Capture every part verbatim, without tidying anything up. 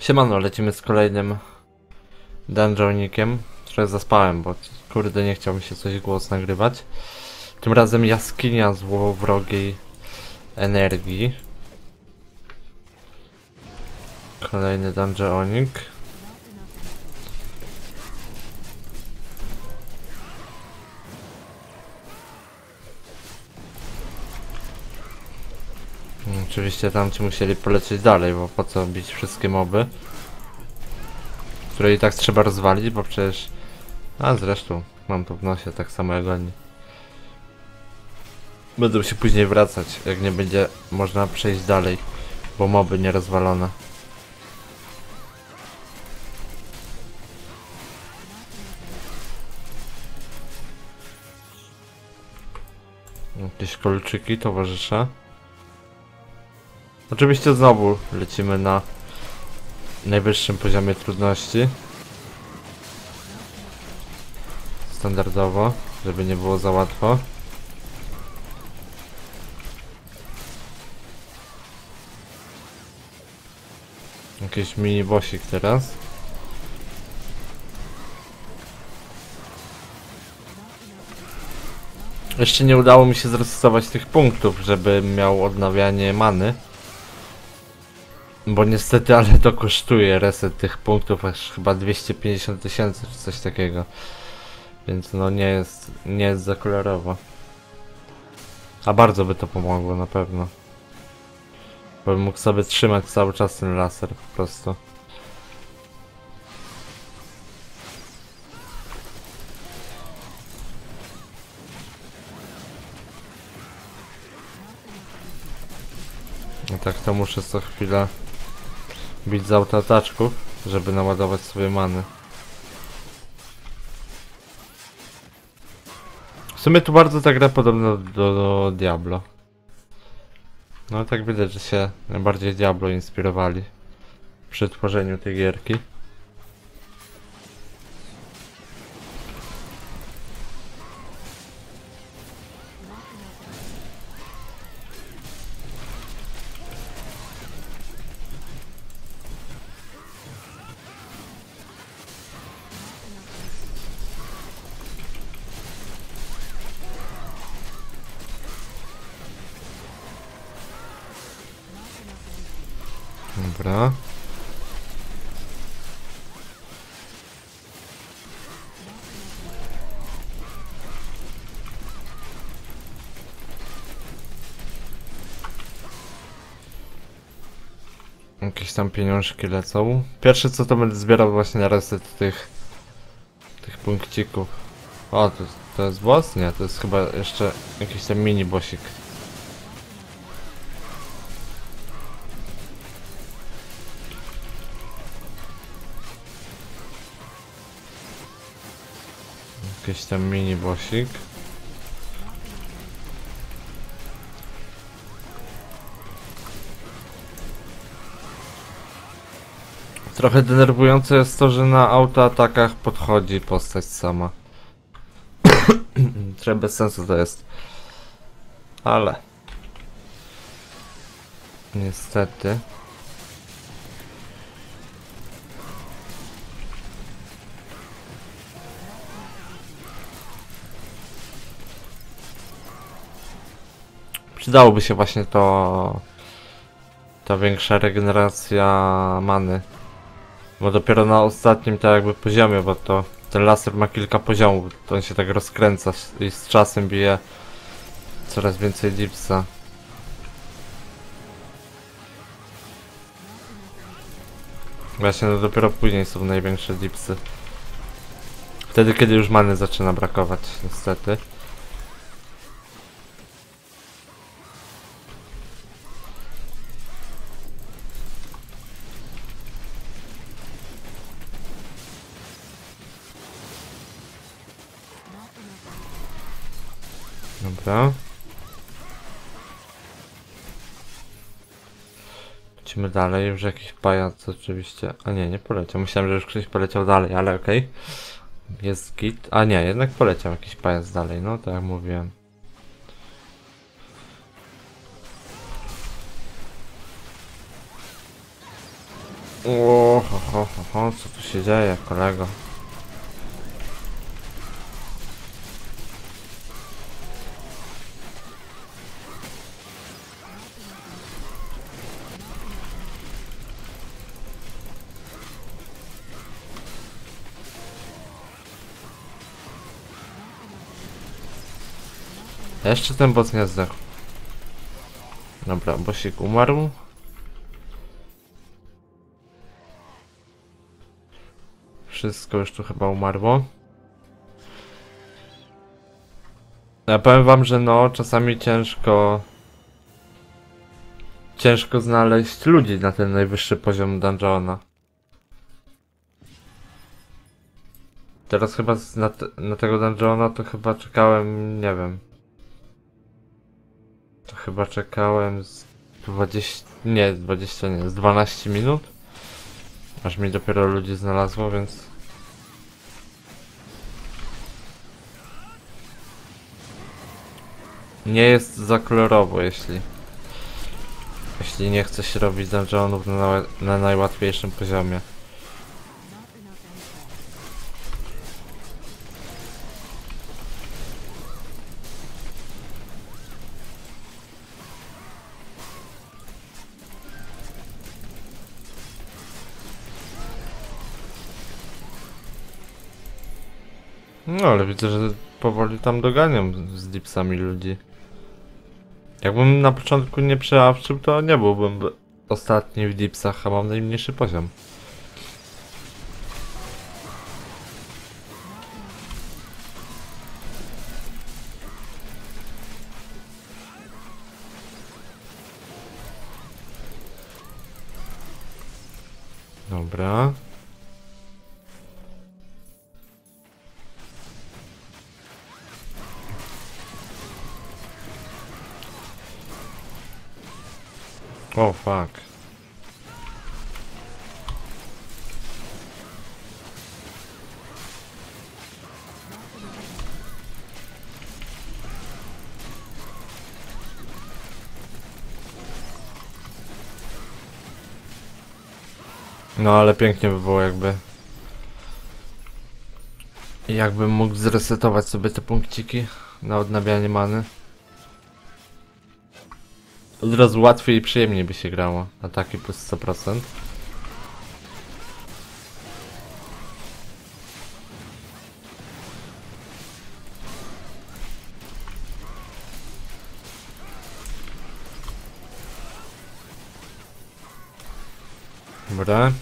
Siemano, lecimy z kolejnym dungeonikiem. Trochę zaspałem, bo kurde nie chciał mi się coś głos nagrywać. Tym razem jaskinia złowrogiej energii. Kolejny dungeonik. Oczywiście tam ci musieli polecieć dalej, bo po co bić wszystkie moby, które i tak trzeba rozwalić, bo przecież... A zresztą mam tu w nosie tak samo jak oni. Będą się później wracać, jak nie będzie można przejść dalej, bo moby nierozwalone. Jakieś kolczyki towarzysza. Oczywiście znowu lecimy na najwyższym poziomie trudności. Standardowo, żeby nie było za łatwo. Jakiś mini bossik teraz. Jeszcze nie udało mi się zrestować tych punktów, żebym miał odnawianie many. Bo niestety, ale to kosztuje reset tych punktów, aż chyba dwieście pięćdziesiąt tysięcy czy coś takiego. Więc no nie jest, nie jest za kolorowo. A bardzo by to pomogło na pewno. Bo bym mógł sobie trzymać cały czas ten laser po prostu. I tak to muszę co chwilę bić z autoataczków, żeby naładować sobie many. W sumie tu bardzo ta gra podobna do, do Diablo. No tak widać, że się najbardziej Diablo inspirowali przy tworzeniu tej gierki. Dobra. Jakieś tam pieniążki lecą. Pierwsze co to będę zbierał właśnie na reset tych tych punkcików. O, to, to jest boss? Nie, to jest chyba jeszcze jakiś tam mini bossik. Jakiś tam mini bossik. Trochę denerwujące jest to, że na autoatakach podchodzi postać sama. Trochę bez sensu to jest. Ale... Niestety... Przydałoby się właśnie to... ta większa regeneracja many. Bo dopiero na ostatnim tak jakby poziomie, bo to... ten laser ma kilka poziomów, to on się tak rozkręca i z czasem bije coraz więcej dipsa. Właśnie no dopiero później są największe dipsy. Wtedy kiedy już many zaczyna brakować, niestety. Dobra. Lecimy dalej, już jakiś pajac oczywiście. A nie, nie poleciał. Myślałem, że już ktoś poleciał dalej, ale okej. Okay. Jest git. A nie, jednak poleciał jakiś pajac dalej, no tak jak mówiłem. O, ho, ho, ho, co tu się dzieje, kolego? Jeszcze ten boss nie zdechł. Dobra, bossik umarł. Wszystko już tu chyba umarło. Ja powiem wam, że no, czasami ciężko... Ciężko znaleźć ludzi na ten najwyższy poziom dungeona. Teraz chyba na, te, na tego dungeona to chyba czekałem, nie wiem... To chyba czekałem z dwudziestu... nie, dwudziestu nie, z dwunastu minut. Aż mi dopiero ludzi znalazło, więc... Nie jest za kolorowo, jeśli... Jeśli nie chce się robić dungeonów na, na najłatwiejszym poziomie. No, ale widzę, że powoli tam doganiam z dipsami ludzi. Jakbym na początku nie przełapczył, to nie byłbym ostatni w dipsach, a mam najmniejszy poziom. Dobra. O, fuck. No, ale pięknie by było, jakby... Jakbym mógł zresetować sobie te punkciki na odnawianie many. Od razu łatwiej i przyjemniej by się grało. Ataki plus sto procent. Dobra.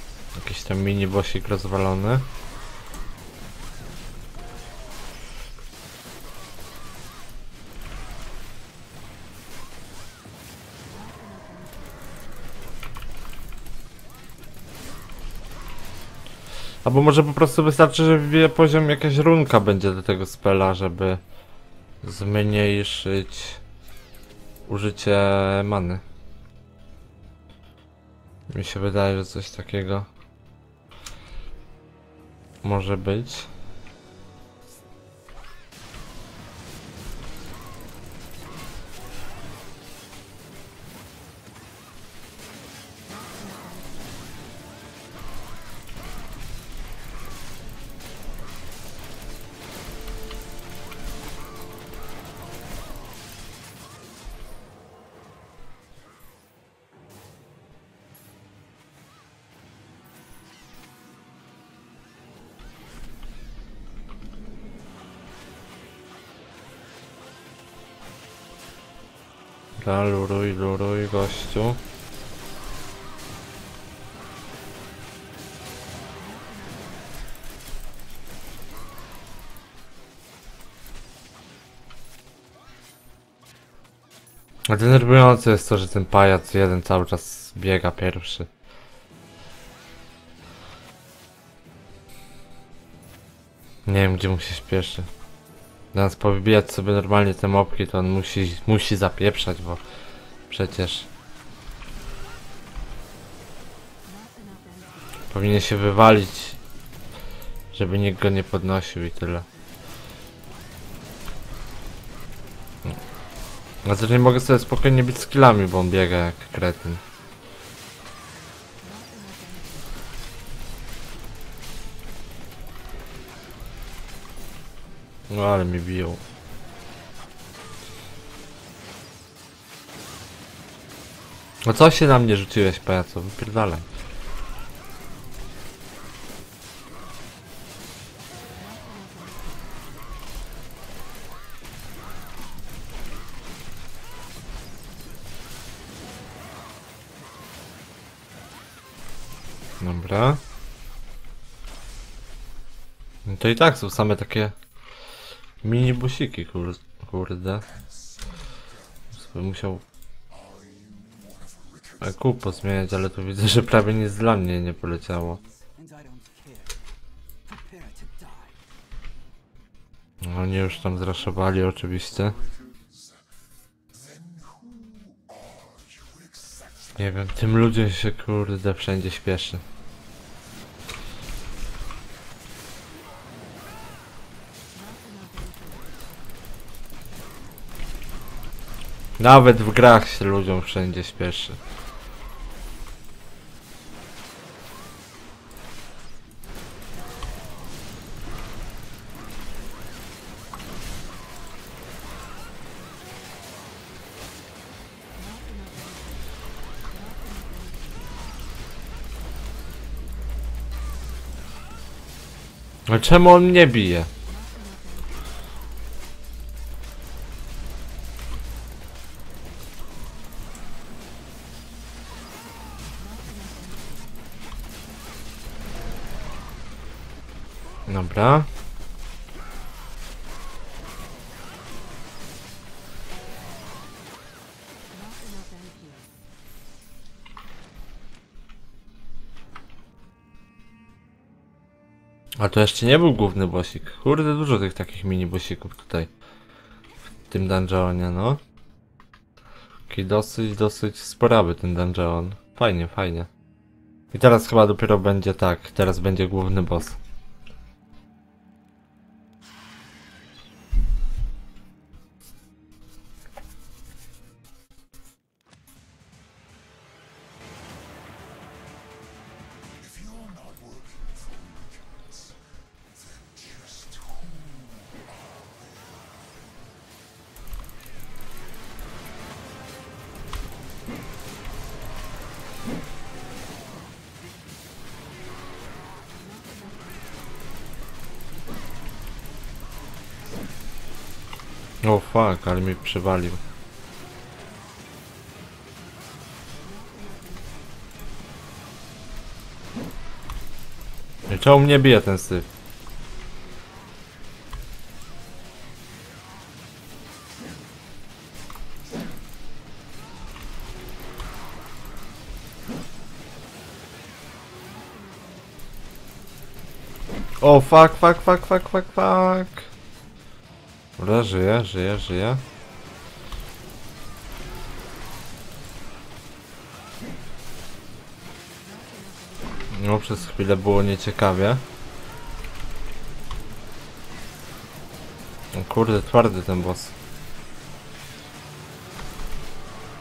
Jakiś tam mini bossik rozwalony. Albo może po prostu wystarczy, że w poziom jakaś runka będzie do tego spela, żeby zmniejszyć użycie many. Mi się wydaje, że coś takiego może być. Luruj, luruj, gościu. Denerwujące jest to, że ten pajac jeden cały czas biega pierwszy. Nie wiem, gdzie mu się śpieszy. Zamiast powybijać sobie normalnie te mopki, to on musi, musi zapieprzać, bo przecież powinien się wywalić, żeby nikt go nie podnosił i tyle. A też nie mogę sobie spokojnie bić skillami, bo on biega jak kretyn. No ale mi biją. No co się na mnie rzuciłeś, pajaco? Wypierdalaj. Dobra. No to i tak są same takie mini busiki, kur kurde. Sobie musiał kupo zmieniać, ale tu widzę, że prawie nic dla mnie nie poleciało. No oni już tam zraszowali oczywiście. Nie wiem, tym ludziom się kurde wszędzie śpieszy. Nawet w grach się ludziom wszędzie śpieszy. Ale czemu on mnie bije? Dobra. A to jeszcze nie był główny bosik. Kurde, dużo tych takich mini bosików tutaj. W tym dungeonie, no. Taki dosyć, dosyć sporawy ten dungeon. Fajnie, fajnie. I teraz chyba dopiero będzie tak. Teraz będzie główny boss. O fuck, ale mi przywalił. I czemu mnie bije ten syf? O fuck, fuck, fuck, fuck, fuck, fuck. Dobra, żyję, żyję, żyję. No, przez chwilę było nieciekawie. O kurde, twardy ten boss.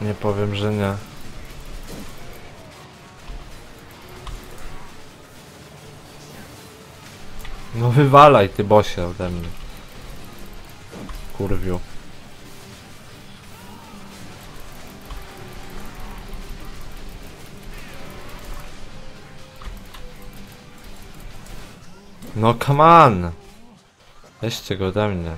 Nie powiem, że nie. No wywalaj ty bosie ode mnie. Kurwiu. No come on! Weźcie go ode mnie.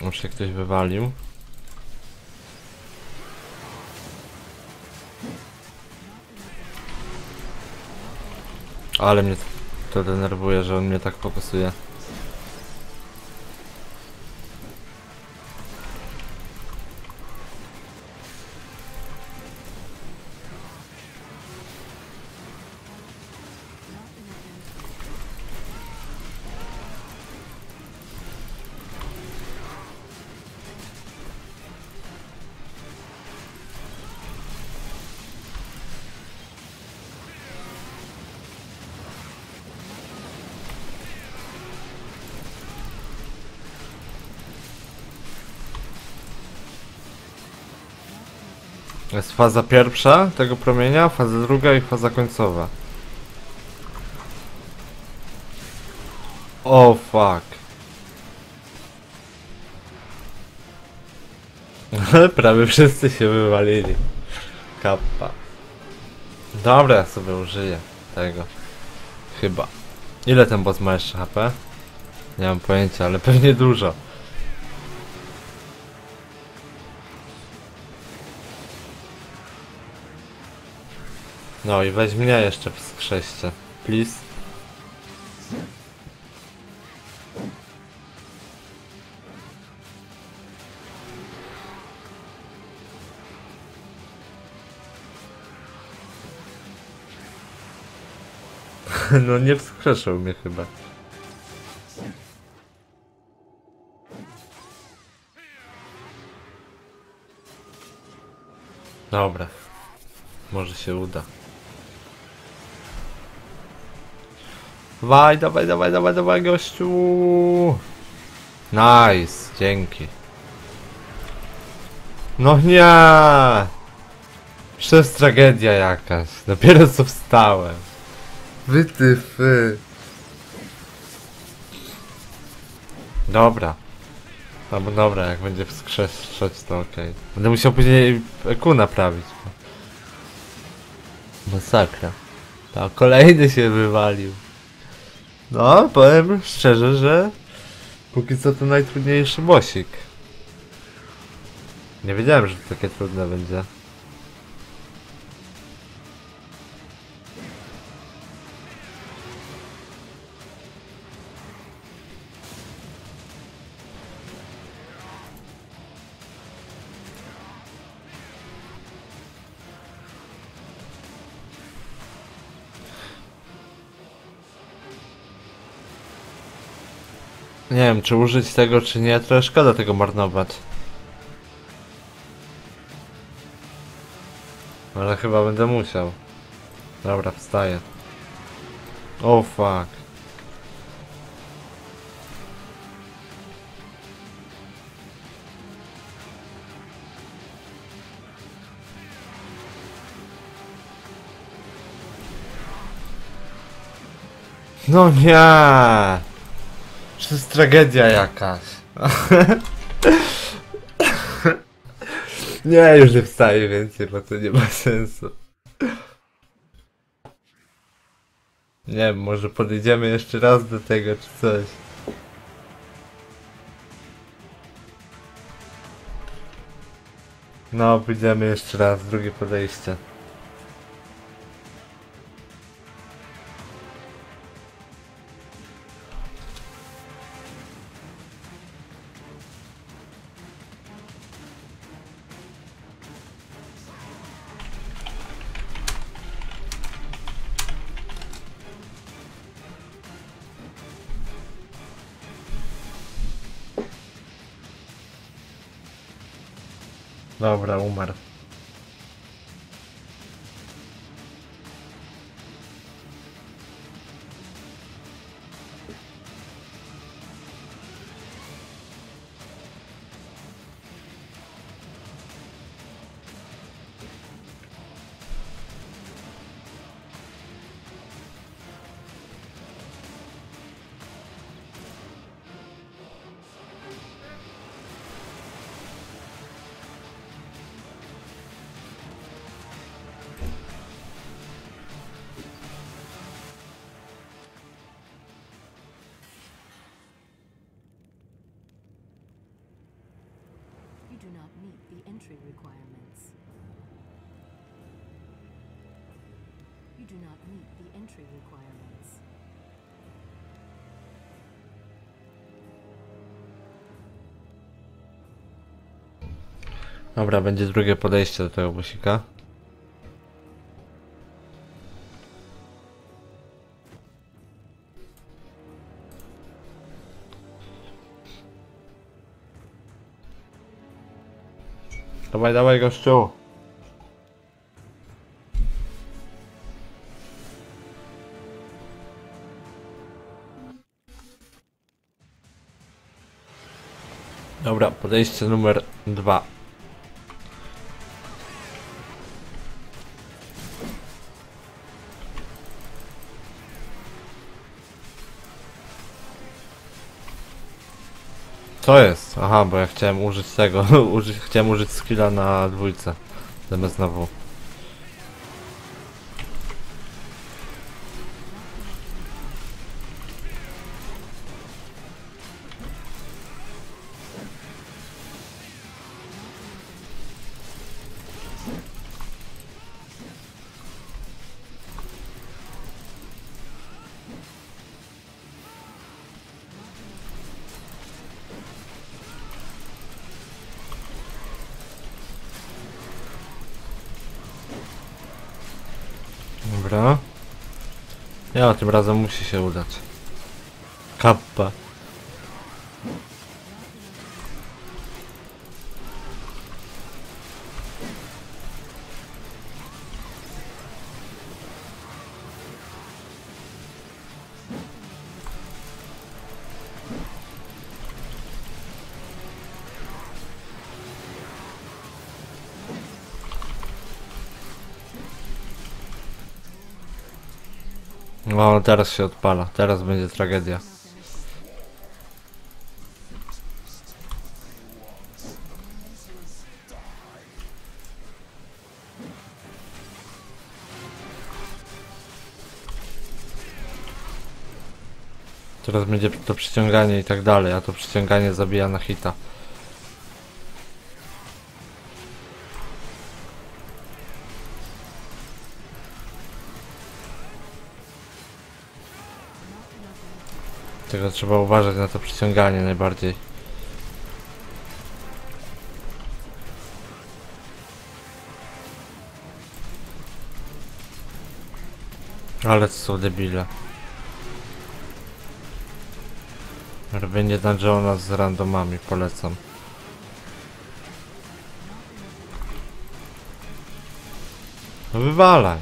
Może się ktoś wywalił. Ale mnie to denerwuje, że on mnie tak fokusuje. To jest faza pierwsza tego promienia, faza druga i faza końcowa. O oh, fuck. Prawie wszyscy się wywalili. Kappa. Dobra, ja sobie użyję tego. Chyba. Ile ten boss ma jeszcze H P? Nie mam pojęcia, ale pewnie dużo. No i weź mnie jeszcze w skrzeście. Please. No nie wskrzeszył mnie chyba. Dobra. Może się uda. Dawaj, dawaj, dawaj, dawaj, dawaj, gościu. Nice, dzięki. No nie! Przecież tragedia jakaś. Dopiero co wstałem. Wytyfy. Dobra. Albo dobra, jak będzie wskrzeszać, to okej. Okay. Będę musiał później E Q naprawić. Masakra. Ta kolejny się wywalił. No, powiem szczerze, że póki co to najtrudniejszy bossik. Nie wiedziałem, że to takie trudne będzie. Nie wiem, czy użyć tego, czy nie, trochę szkoda tego marnować. Ale chyba będę musiał. Dobra, wstaję. O oh, fuck. No nie! To jest tragedia jakaś. Nie, już nie wstaję więcej, bo to nie ma sensu. Nie wiem, może podejdziemy jeszcze raz do tego, czy coś. No, pójdziemy jeszcze raz, drugie podejście. Dobra, umarł. Do not meet the entry requirements. Dobra, będzie drugie podejście do tego bossika. Dawaj, dawaj, gościu. Dobra, podejście numer dwa. Co jest? Aha, bo ja chciałem użyć tego. Uży chciałem użyć skilla na dwójce. Zamiast na W. Dobra. Ja tym razem musi się udać. Kappa. No, teraz się odpala, teraz będzie tragedia. Teraz będzie to przyciąganie i tak dalej, a to przyciąganie zabija na hita. Tego trzeba uważać na to przyciąganie najbardziej. Ale to są debile. Robienie dungeona z randomami polecam. No wywalaj.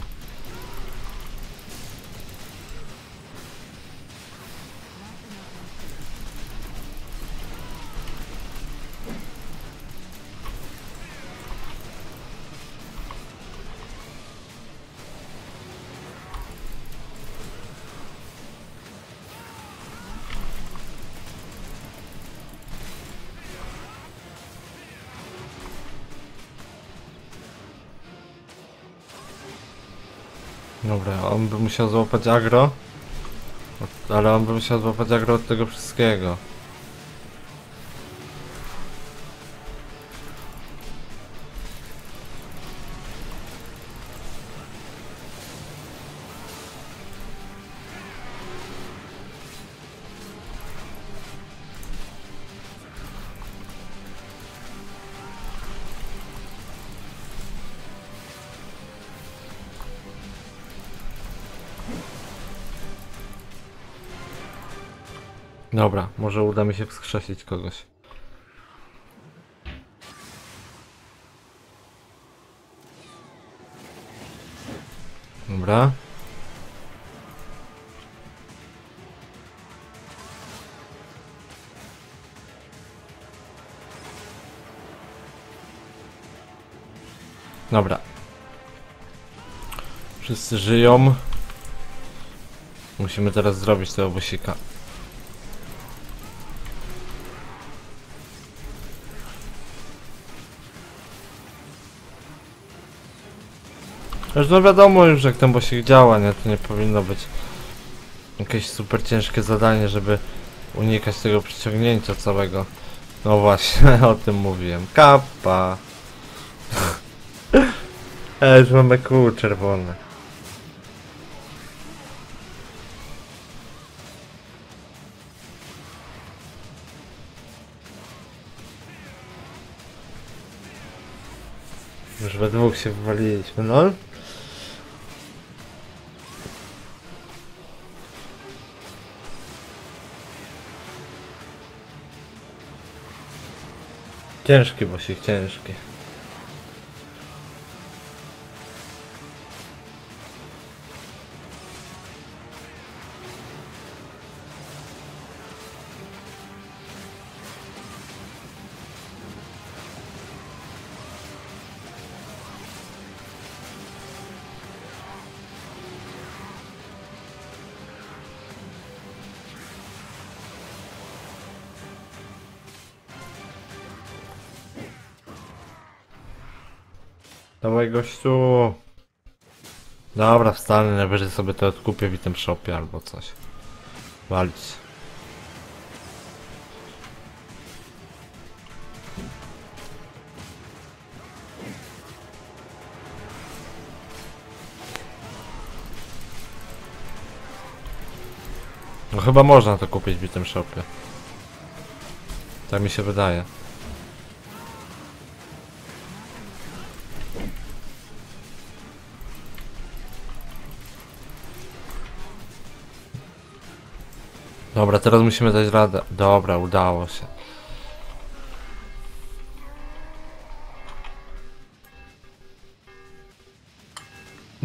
Dobra, on by musiał złapać agro, ale on by musiał złapać agro od tego wszystkiego. Dobra, może uda mi się wskrzesić kogoś. Dobra. Dobra. Wszyscy żyją. Musimy teraz zrobić tego bosika. No wiadomo już, jak ten bossik działa, nie? To nie powinno być jakieś super ciężkie zadanie, żeby unikać tego przyciągnięcia całego. No właśnie, o tym mówiłem. Kappa! E, już mamy kół czerwone. Już we dwóch się wywaliliśmy, no. Ciężki, bo się ciężki. Dawaj, gościu. Dobra, wstanę, najwyżej sobie to odkupię w item shopie albo coś. Walić. No chyba można to kupić w item shopie. Tak mi się wydaje. Dobra, teraz musimy dać radę. Dobra, udało się.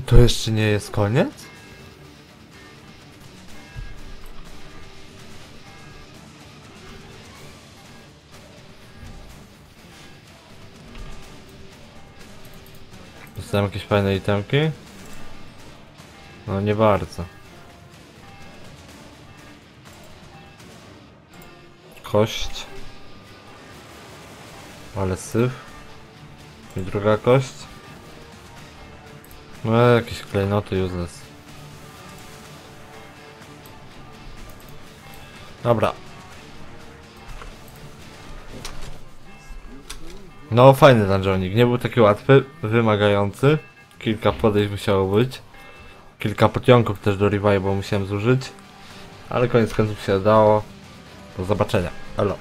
To jeszcze nie jest koniec? Dostałem jakieś fajne itemki? No nie bardzo. Kość, ale syf i druga kość, no jakieś klejnoty useless. Dobra, no fajny dungeonik, nie był taki łatwy, wymagający, kilka podejść musiało być, kilka potionków też do revive'u musiałem zużyć, ale koniec końców się udało. Do zobaczenia. Halo.